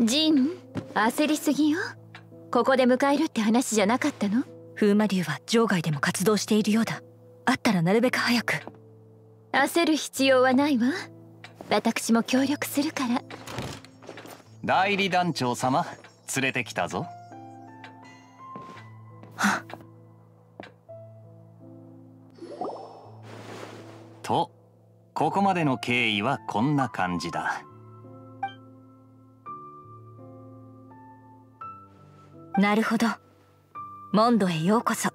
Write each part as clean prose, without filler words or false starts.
ジン、焦りすぎよ。ここで迎えるって話じゃなかったの？風魔竜は場外でも活動しているようだ。あったらなるべく早く。焦る必要はないわ。私も協力するから。代理団長様、連れてきたぞ。はと、ここまでの経緯はこんな感じだ。なるほど。モンドへようこそ。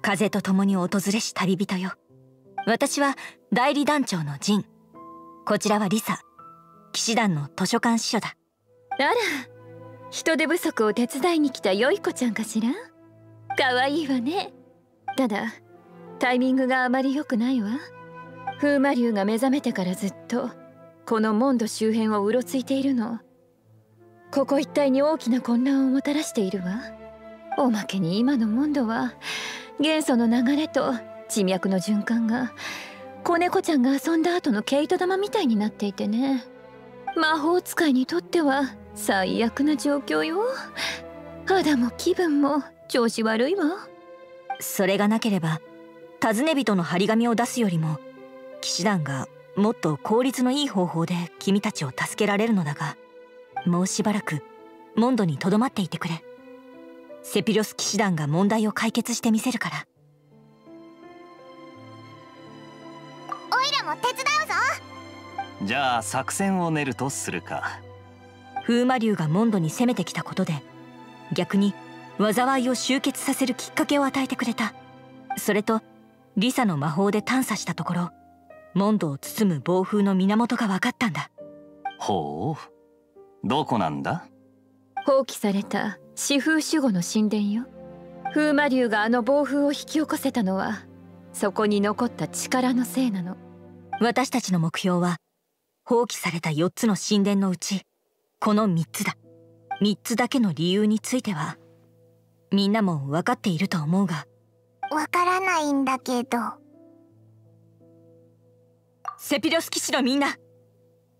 風と共に訪れし旅人よ。私は代理団長のジン。こちらはリサ、騎士団の図書館司書だ。あら、人手不足を手伝いに来たよい子ちゃんかしら。かわいいわね。ただタイミングがあまり良くないわ。風魔竜が目覚めてからずっとこのモンド周辺をうろついているの。ここ一帯に大きな混乱をもたらしているわ。おまけに今のモンドは元素の流れと地脈の循環が子猫ちゃんが遊んだ後の毛糸玉みたいになっていてね。魔法使いにとっては最悪な状況よ。肌も気分も調子悪いわ。それがなければ尋ね人の張り紙を出すよりも騎士団がもっと効率のいい方法で君たちを助けられるのだが、もうしばらくモンドにとどまっていてくれ。セピロス騎士団が問題を解決してみせるから。おいらも手伝うぞ。じゃあ作戦を練るとするか。風魔竜がモンドに攻めてきたことで逆に災いを集結させるきっかけを与えてくれた。それとリサの魔法で探査したところ、モンドを包む暴風の源が分かったんだ。ほう、どこなんだ？放棄された四風守護の神殿よ。風魔竜があの暴風を引き起こせたのはそこに残った力のせいなの。私たちの目標は放棄された4つの神殿のうちこの3つだ。3つだけの理由についてはみんなも分かっていると思うが。分からないんだけど。セピロス騎士のみんな、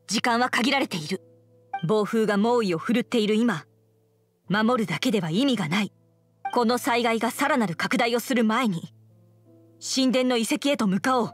時間は限られている。暴風が猛威を振るっている今、守るだけでは意味がない。この災害がさらなる拡大をする前に神殿の遺跡へと向かおう。